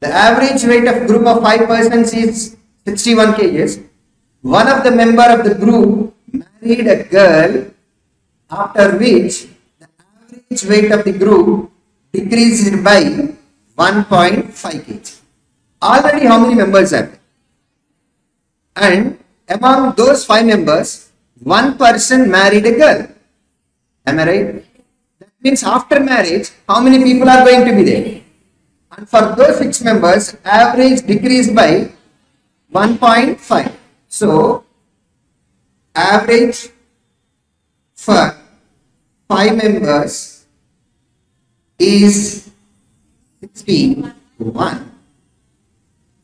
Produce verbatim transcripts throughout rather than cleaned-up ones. The average weight of group of five persons is sixty-one kilograms. One of the member of the group married a girl, after which the average weight of the group decreased by one point five kilograms. Already how many members are there? And among those five members, one person married a girl. Am I right? That means after marriage, how many people are going to be there? And for those six members, average decreased by one point five. So, average for five members is sixty-one.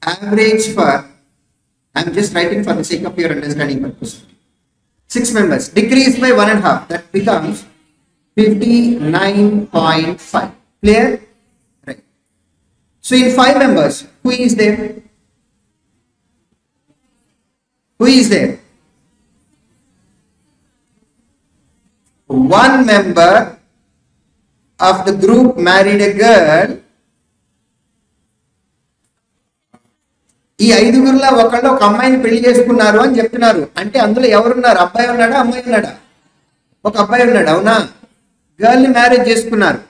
Average for, I am just writing for the sake of your understanding purpose. Six members decreased by one and a half. That becomes fifty-nine point five. Clear? Right. So in five members, who is there? Who is there? One member of the group married a girl. ఈ ఐదుగురులో ఒకళ్ళు ఒక అమ్మాయిని పెళ్లి చేసుకున్నారు అని చెప్తున్నారు. అంటే అందులో ఎవరున్నారు? అబ్బాయి ఉన్నాడా, అమ్మాయి ఉన్నాడా? ఒక అబ్బాయి ఉన్నాడు, అవునా? గర్ల్ ని మ్యారేజ్ చేసుకున్నారు.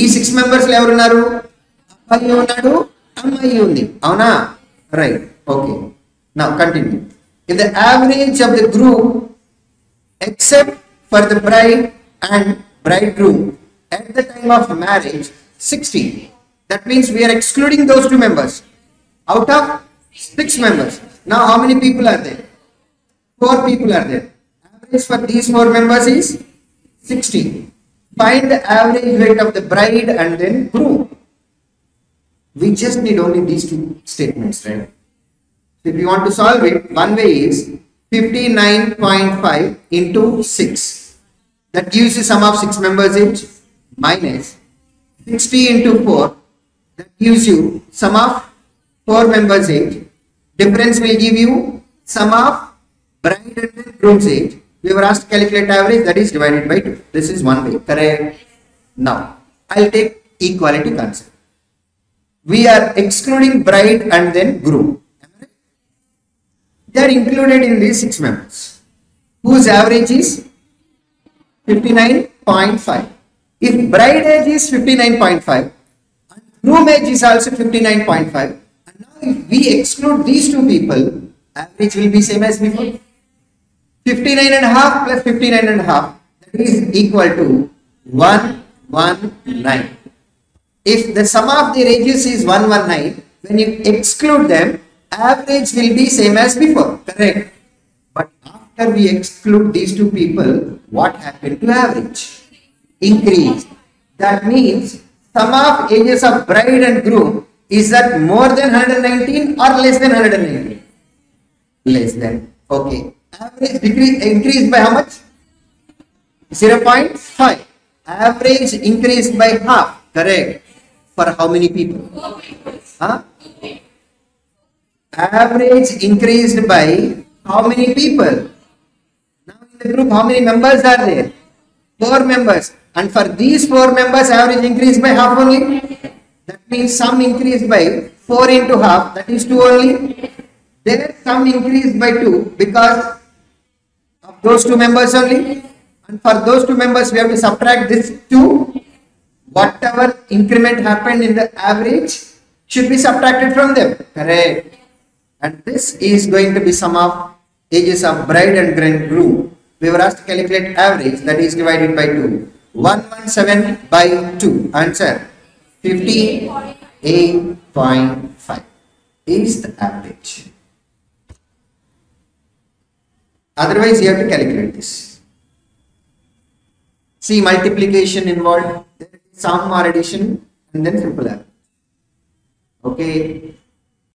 ఈ సిక్స్ మెంబర్స్ లో ఎవరున్నారు? అబ్బాయి ఉన్నాడు, అమ్మాయి ఉంది, అవునా? Right, okay. Now continue. If the average of the group except for the bride and bridegroom at the time of marriage sixty, that means we're excluding those two members out of six members. Now how many people are there? Four people are there. Average for these four members is sixty. Find the average weight of the bride and then groom. We just need only these two statements, right? If you want to solve it, one way is fifty-nine point five into six. That gives you sum of six members each, minus sixty into four. That gives you sum of four members age. Difference will give you sum of bride and groom's age. We were asked to calculate average, that is divided by two. This is one way, correct? Now, I'll take equality concept. We are excluding bride and then groom. They are included in these six members, whose average is fifty-nine point five. If bride age is fifty-nine point five, and groom age is also fifty-nine point five, if we exclude these two people, average will be same as before. fifty-nine and a half plus fifty-nine and a half, that is equal to one hundred nineteen. If the sum of their ages is one hundred nineteen, when you exclude them, average will be same as before, correct? But after we exclude these two people, what happened to average? Increase. That means sum of ages of bride and groom, is that more than one hundred nineteen or less than one hundred nineteen? Less than. Okay. Average decrease increased by how much? zero point five. Average increased by half. Correct. For how many people? Huh? Average increased by how many people? Now in the group, how many members are there? Four members. And for these four members, average increased by half only. That means sum increased by four into half, that is two only. Then sum increased by two because of those two members only. And for those two members, we have to subtract this two. Whatever increment happened in the average should be subtracted from them. Correct. And this is going to be sum of ages of bride and groom. We were asked to calculate average, that is divided by two. one hundred seventeen by two. Answer. fifty-eight point five is the average. Otherwise, you have to calculate this. See, multiplication involved, sum or addition, and then simple average. Okay.